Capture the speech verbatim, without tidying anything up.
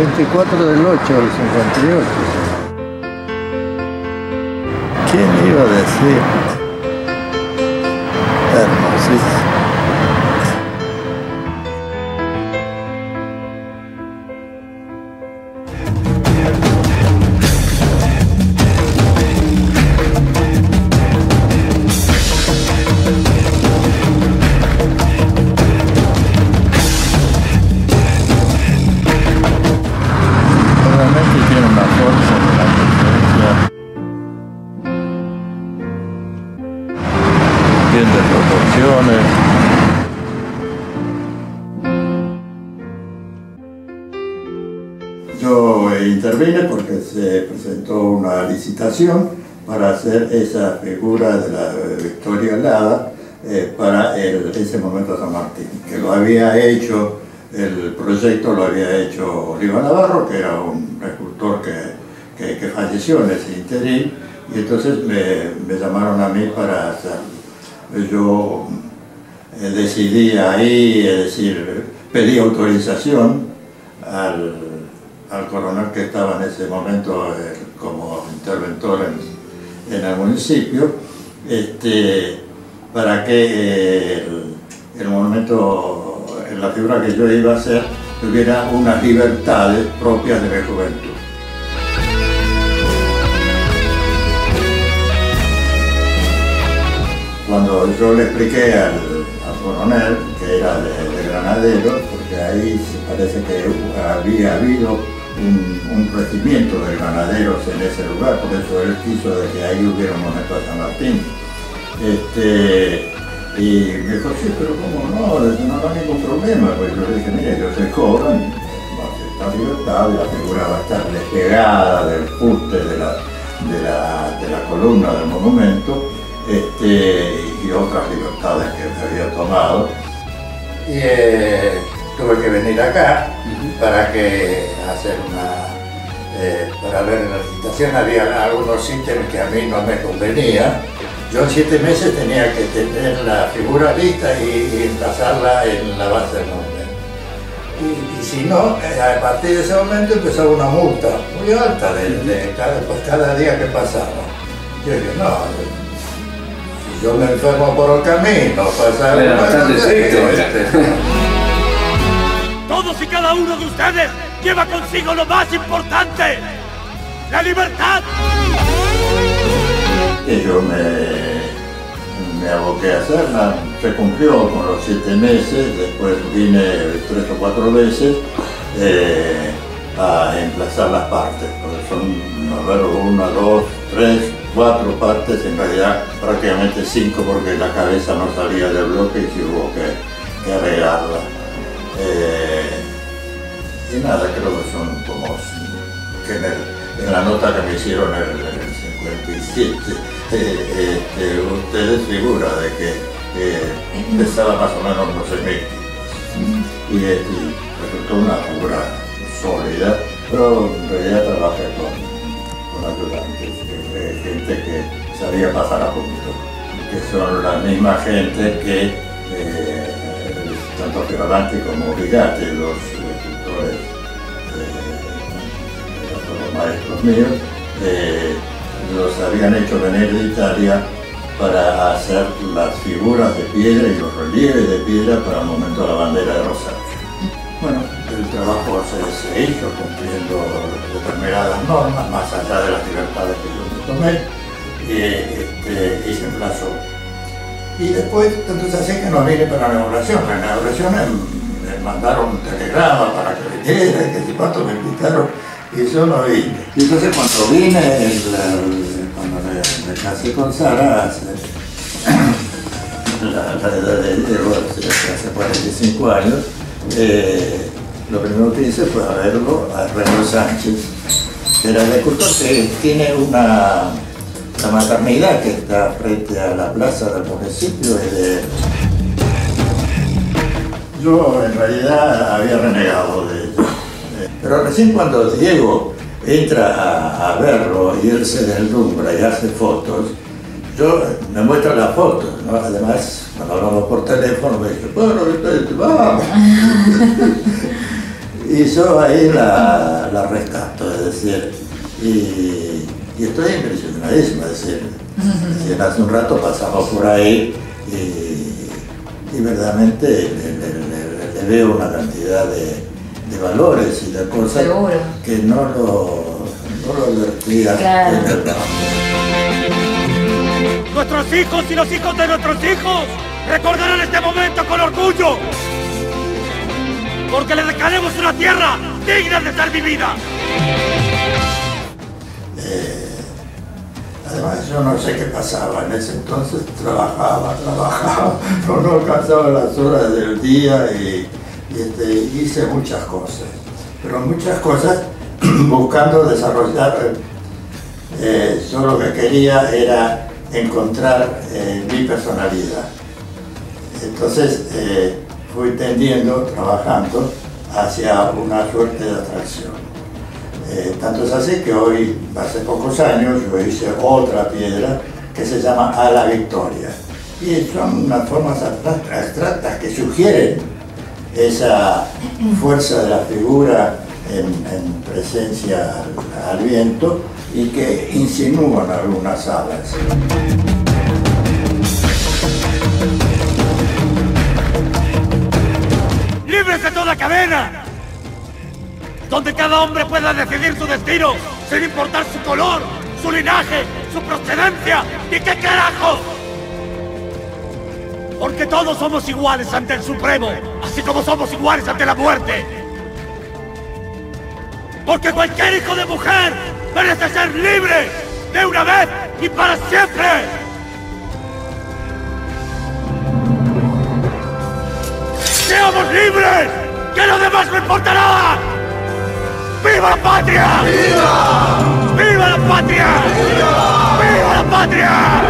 veinticuatro del ocho del cincuenta y ocho. ¿Quién iba a decir? Hermosísimo. Yo intervine porque se presentó una licitación para hacer esa figura de la Victoria helada eh, para el, ese monumento a San Martín, que lo había hecho, el proyecto lo había hecho Oliva Navarro, que era un escultor que, que, que falleció en ese interín, y entonces me, me llamaron a mí para hacerlo. Yo eh, decidí ahí, es decir, pedí autorización al, al coronel que estaba en ese momento eh, como interventor en, en el municipio, este, para que eh, el, el monumento, en la figura que yo iba a hacer, tuviera unas libertades propias de mi juventud. Cuando yo le expliqué al, al coronel, que era de, de Granadero, porque ahí parece que había habido un, un regimiento de granaderos en ese lugar, por eso él quiso de que ahí hubiera un monumento a San Martín. Este, y me dijo, sí, pero cómo no, no habrá ningún problema. Pues yo le dije, mire, yo soy joven, va a estar libertad, la figura va a estar despegada del fuste de la, de la, de la columna del monumento. Este, y otras libertades que me había tomado. Y eh, tuve que venir acá uh-huh. para que hacer una... Eh, para ver en la licitación había algunos ítems que a mí no me convenía. Yo en siete meses tenía que tener la figura lista y, y enlazarla en la base del monumento. Y, y si no, a partir de ese momento empezó una multa muy alta de, de, de cada, pues cada día que pasaba. Yo dije, no. Yo me enfermo por el camino, pasa algo más. Todos y cada uno de ustedes lleva consigo lo más importante, la libertad. Y yo me, me aboqué a hacerla, se cumplió con los siete meses, después vine tres o cuatro veces eh, a emplazar las partes, porque son, a ver, una, dos, tres, cuatro partes, en realidad prácticamente cinco, porque la cabeza no salía del bloque y tuvo que, que arreglarla. Eh, y nada, creo que son como... que en, el, en la nota que me hicieron en el, el cincuenta y siete, eh, eh, eh, ustedes figuran de que eh, pesaba más o menos unos seis mil. Y, y resultó una figura sólida, pero en realidad trabajé con... ayudantes, gente que sabía pasar a punto, que son la misma gente que eh, tanto Fioravanti como Brigatti, los escritores, eh, los maestros míos, eh, los habían hecho venir de Italia para hacer las figuras de piedra y los relieves de piedra para el momento de la bandera de Rosario. Bueno, el trabajo se, se hizo cumpliendo determinadas normas, más allá de las libertades que yo me tomé, y, este, y se emplazó. Y después, entonces así que no vine para la inauguración. En la inauguración me, me mandaron un telegrama para que viniera, y que si cuánto me invitaron, y yo no vine. Y entonces cuando vine, el, el, cuando me, me casé con Sara, hace, la, la edad de Diego, hace cuarenta y cinco años, Eh, lo primero que hice fue a verlo a René Sánchez, que era el escultor que tiene una, una maternidad que está frente a la plaza del municipio. De... Yo en realidad había renegado de ello, pero recién cuando Diego entra a, a verlo y él se deslumbra y hace fotos, yo me muestra las fotos, ¿no? Además, cuando hablamos por teléfono, me dice, bueno, vamos. Y Y yo ahí la, la rescato, es decir, y, y estoy impresionadísimo, es decir, es decir, hace un rato pasamos por ahí y, y verdaderamente le, le, le, le veo una cantidad de, de valores y de cosas Seguro. que no lo, no lo advertía claro. en el trabajo. Nuestros hijos y los hijos de nuestros hijos recordarán este momento con orgullo. Porque le dejaremos una tierra digna de ser vivida. Eh, además, yo no sé qué pasaba. En ese entonces trabajaba, trabajaba, no, no alcanzaba las horas del día y, y este, hice muchas cosas. Pero muchas cosas buscando desarrollar. Eh, yo lo que quería era encontrar eh, mi personalidad. Entonces, eh, fui tendiendo, trabajando, hacia una suerte de atracción. Eh, tanto es así que hoy, hace pocos años, yo hice otra piedra que se llama A la Victoria. Y son unas formas abstractas que sugieren esa fuerza de la figura en, en presencia al, al viento y que insinúan algunas alas. De toda cadena, donde cada hombre pueda decidir su destino sin importar su color, su linaje, su procedencia y qué carajo, porque todos somos iguales ante el Supremo, así como somos iguales ante la muerte, porque cualquier hijo de mujer merece ser libre de una vez y para siempre. ¡Seamos libres! ¡Que lo demás no importa nada! ¡Viva la patria! ¡Viva! ¡Viva la patria! ¡Viva, ¡Viva la patria!